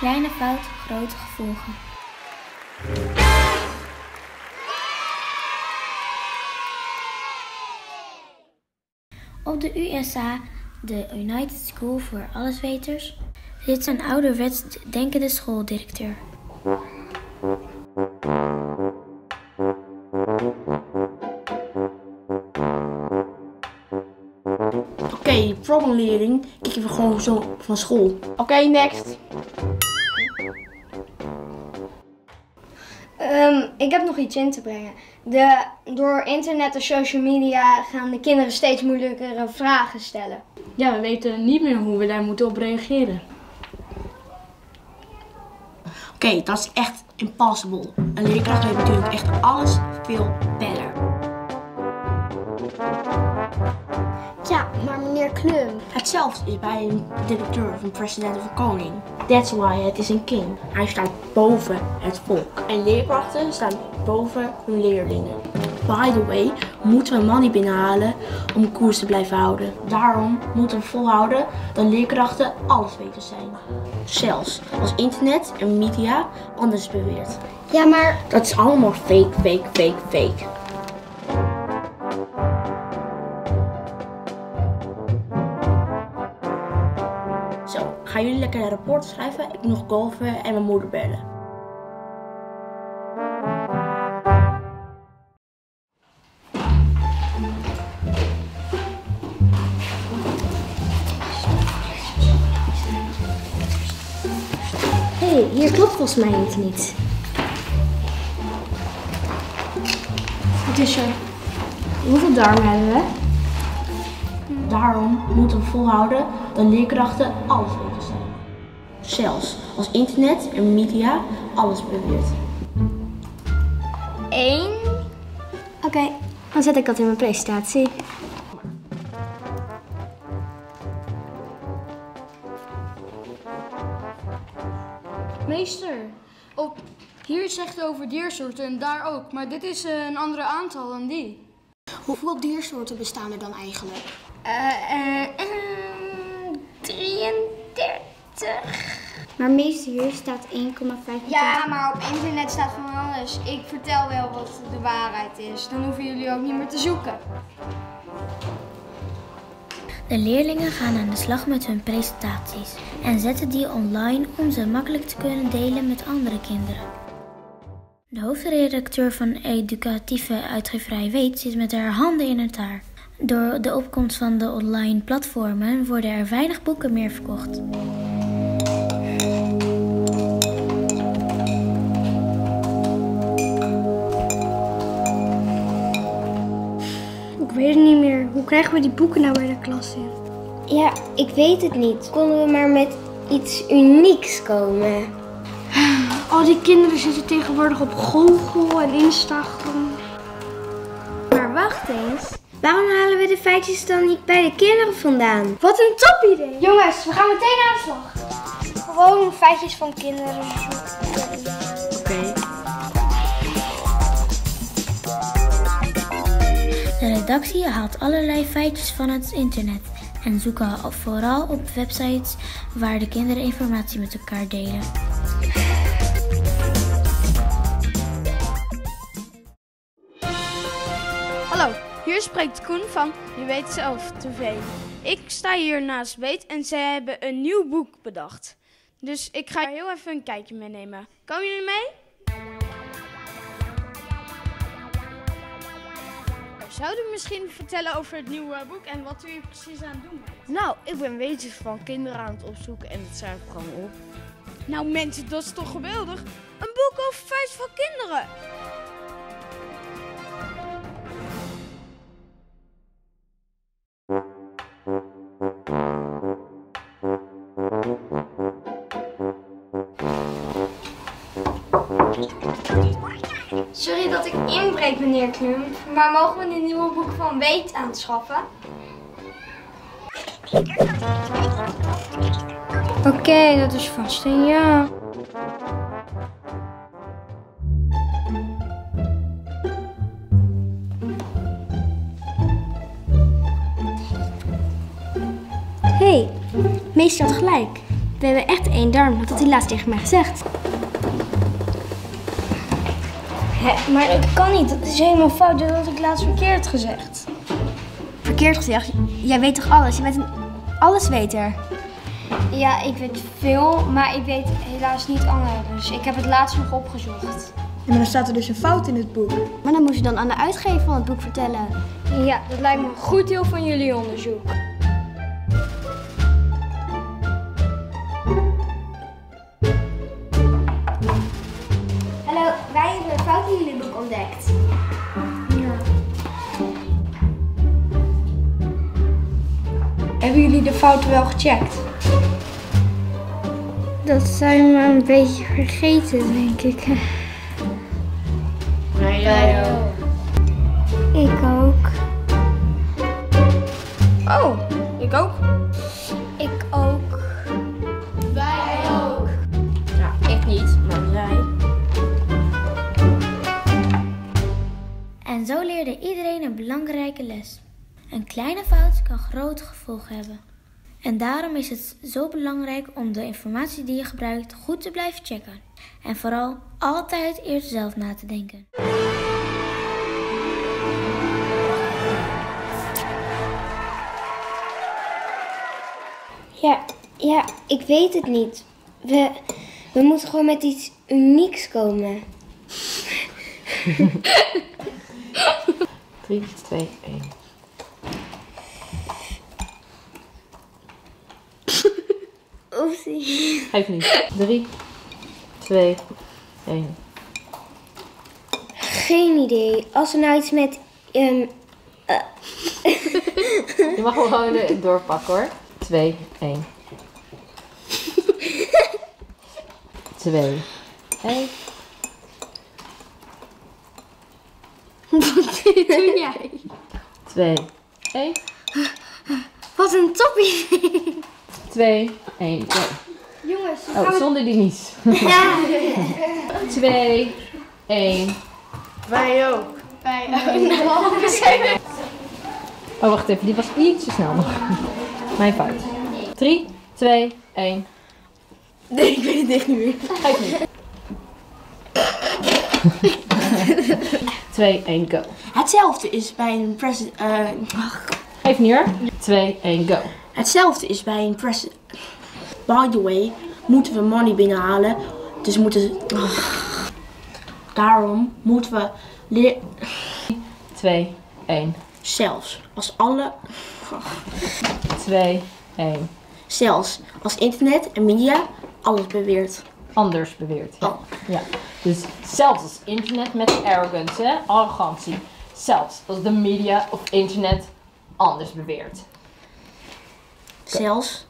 Kleine fout, grote gevolgen. Op de USA, de United School for Allesweters, zit een ouderwets denkende schooldirecteur. Oké, problemlering kijken we gewoon zo van school. Oké, next. Ik heb nog iets in te brengen. Door internet en social media gaan de kinderen steeds moeilijkere vragen stellen. Ja, we weten niet meer hoe we daar moeten op reageren. Oké, dat is echt impossible. Een leerkracht weet natuurlijk echt alles veel beter. Ja, maar meneer Knum. Hetzelfde is bij een directeur of een president of een koning. That's why het is een king. Hij staat boven het volk. En leerkrachten staan boven hun leerlingen. By the way, moeten we money binnenhalen om koers te blijven houden. Daarom moeten we volhouden dat leerkrachten allesweters zijn. Zelfs als internet en media anders beweert. Ja, maar... Dat is allemaal fake. Zo, gaan jullie lekker een rapport schrijven? Ik moet nog golven en mijn moeder bellen. Hé, hier klopt volgens mij iets niet. Wat is er? Hoeveel darmen hebben we? Daarom moeten we volhouden dat leerkrachten alles weten zijn. Zelfs als internet en media alles beweert. 1. Oké, dan zet ik dat in mijn presentatie. Meester, hier zegt over diersoorten en daar ook, maar dit is een ander aantal dan die. Hoeveel diersoorten bestaan er dan eigenlijk? 33. Maar meester, hier staat 1,5. Ja, maar op internet staat van alles. Ik vertel wel wat de waarheid is. Dan hoeven jullie ook niet meer te zoeken. De leerlingen gaan aan de slag met hun presentaties en zetten die online om ze makkelijk te kunnen delen met andere kinderen. De hoofdredacteur van educatieve uitgeverij Weet zit met haar handen in het haar. Door de opkomst van de online platformen worden er weinig boeken meer verkocht. Ik weet het niet meer. Hoe krijgen we die boeken nou bij de klas in? Ja, ik weet het niet. Konden we maar met iets unieks komen? Al die kinderen zitten tegenwoordig op Google en Instagram. Maar wacht eens. Waarom halen we de feitjes dan niet bij de kinderen vandaan? Wat een top idee! Jongens, we gaan meteen aan de slag. Gewoon feitjes van kinderen zoeken. Oké. De redactie haalt allerlei feitjes van het internet en zoeken vooral op websites waar de kinderen informatie met elkaar delen. Hallo. Hier spreekt Koen van Je Weet Zelf TV. Ik sta hier naast Beet en ze hebben een nieuw boek bedacht. Dus ik ga heel even een kijkje meenemen. Komen jullie mee? Zouden we misschien vertellen over het nieuwe boek en wat u hier precies aan het doen bent? Nou, ik ben weetjes van kinderen aan het opzoeken en dat schrijf ik gewoon op. Nou mensen, dat is toch geweldig? Een boek over feitjes van kinderen! Sorry dat ik inbreek, meneer Knum, maar mogen we een nieuw boek van Weet aanschaffen? Oké, dat is vast een ja. Hé, meester had gelijk. We hebben echt één darm, dat had hij laatst tegen mij gezegd. Hè, maar dat kan niet, dat is helemaal fout, dat had ik laatst verkeerd gezegd. Verkeerd gezegd? Jij weet toch alles? Je bent een allesweter. Ja, ik weet veel, maar ik weet helaas niet anders. Ik heb het laatst nog opgezocht. En dan staat er dus een fout in het boek. Maar dan moet je dan aan de uitgever van het boek vertellen. Ja, dat lijkt me een goed deel van jullie onderzoek. Hallo, wij hebben een fout in jullie boek ontdekt. Ja. Hebben jullie de fouten wel gecheckt? Dat zijn we een beetje vergeten, denk ik. Nee, jij ook. Ik ook. Oh, ik ook. Ik ook. Wij ook. Nou, ik niet, maar zij. En zo leerde iedereen een belangrijke les. Een kleine fout kan grote gevolgen hebben. En daarom is het zo belangrijk om de informatie die je gebruikt goed te blijven checken. En vooral altijd eerst zelf na te denken. Ja, ik weet het niet. We moeten gewoon met iets unieks komen. 3, 2, 1. Oepsie. Geef niet. 3, 2, 1. Geen idee. Als we nou iets met... Je mag gewoon doorpakken hoor. 2, 1. 2, 1. Wat doe jij? 2, 1. Wat een toppie. 2, 1, 2. Jongens, oh, zonder die niet. 2, 1. Wij ook. Wij ook. Oh, wacht even. Die was iets te snel nog. Mijn fout. 3, 2, 1. Nee, ik weet het echt niet meer. Ga ik niet. 2, 1, go. Hetzelfde is bij een president... Geef niet hoor. 2, 1, go. Hetzelfde is bij een press. By the way, moeten we money binnenhalen. Dus moeten. Daarom moeten we. 2, 1. Zelfs als alle. 2, 1. Zelfs als internet en media alles beweert. Anders beweert. Ja. Oh. Ja. Dus zelfs als internet met arrogance, hè? Arrogantie. Zelfs als de media of internet anders beweert. Zelfs.